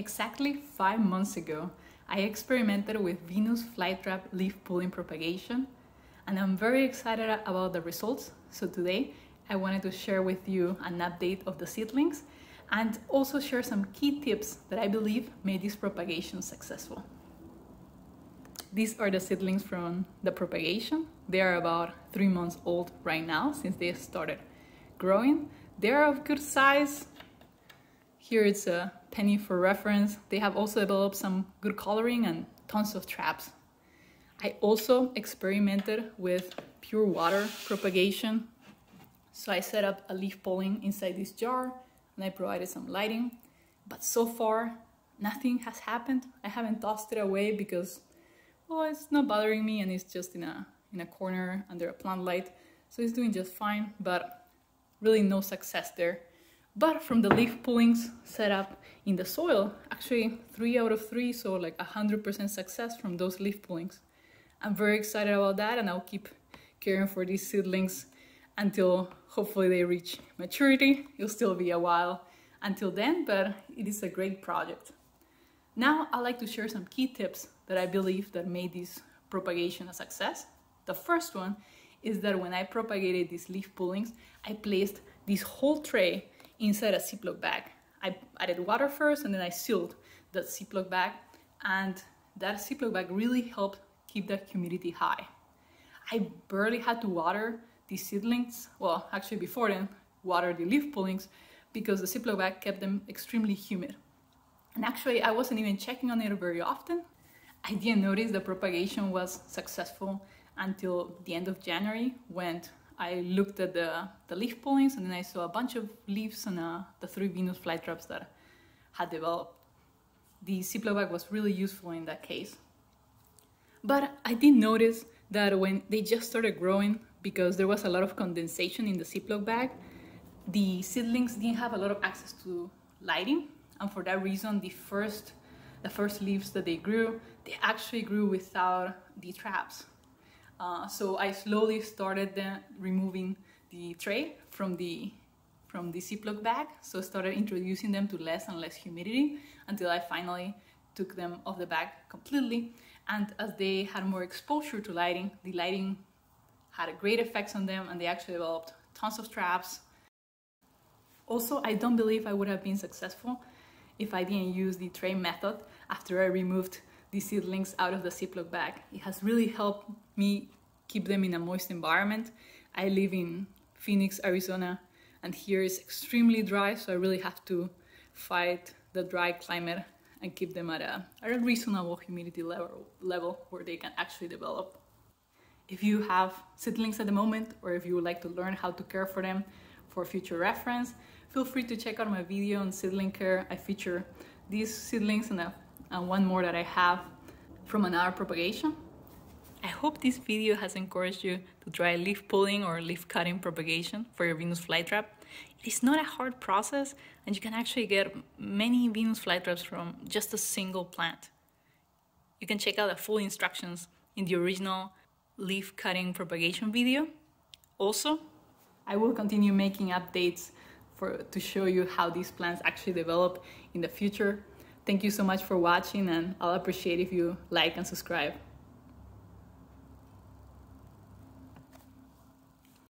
Exactly 5 months ago, I experimented with Venus flytrap leaf pulling propagation, and I'm very excited about the results. So today I wanted to share with you an update of the seedlings and also share some key tips that I believe made this propagation successful. These are the seedlings from the propagation. They are about 3 months old right now since they started growing. They are of good size. Here it's a penny for reference. They have also developed some good coloring and tons of traps. I also experimented with pure water propagation. So I set up a leaf polling inside this jar and I provided some lighting, but so far nothing has happened. I haven't tossed it away because, well, it's not bothering me and it's just in a corner under a plant light. So it's doing just fine, but really no success there. But from the leaf pullings set up in the soil, actually 3 out of 3, so like 100% success from those leaf pullings. I'm very excited about that and I'll keep caring for these seedlings until hopefully they reach maturity. It'll still be a while until then, but it is a great project. Now I'd like to share some key tips that I believe that made this propagation a success. The first one is that when I propagated these leaf pullings, I placed this whole tray inside a Ziploc bag. I added water first and then I sealed that Ziploc bag, and that Ziploc bag really helped keep the humidity high. I barely had to water these seedlings, well actually before then, water the leaf pullings, because the Ziploc bag kept them extremely humid. And actually I wasn't even checking on it very often. I didn't notice the propagation was successful until the end of January, when I looked at the leaf pullings and then I saw a bunch of leaves and the 3 Venus flytraps that had developed. The Ziploc bag was really useful in that case. But I did notice that when they just started growing, because there was a lot of condensation in the Ziploc bag, the seedlings didn't have a lot of access to lighting. And for that reason, the first leaves that they actually grew without the traps. So I slowly started removing the tray from the Ziploc bag. So started introducing them to less and less humidity until I finally took them off the bag completely. And as they had more exposure to lighting, the lighting had a great effect on them and they actually developed tons of traps. Also, I don't believe I would have been successful if I didn't use the tray method after I removed the seedlings out of the Ziploc bag. It has really helped me keep them in a moist environment. I live in Phoenix, Arizona, and here is extremely dry, so I really have to fight the dry climate and keep them at a reasonable humidity level where they can actually develop. If you have seedlings at the moment, or if you would like to learn how to care for them for future reference, feel free to check out my video on seedling care. I feature these seedlings and one more that I have from another propagation. I hope this video has encouraged you to try leaf pulling or leaf cutting propagation for your Venus flytrap. It is not a hard process and you can actually get many Venus flytraps from just a single plant. You can check out the full instructions in the original leaf cutting propagation video. Also, I will continue making updates to show you how these plants actually develop in the future. Thank you so much for watching, and I'll appreciate if you like and subscribe.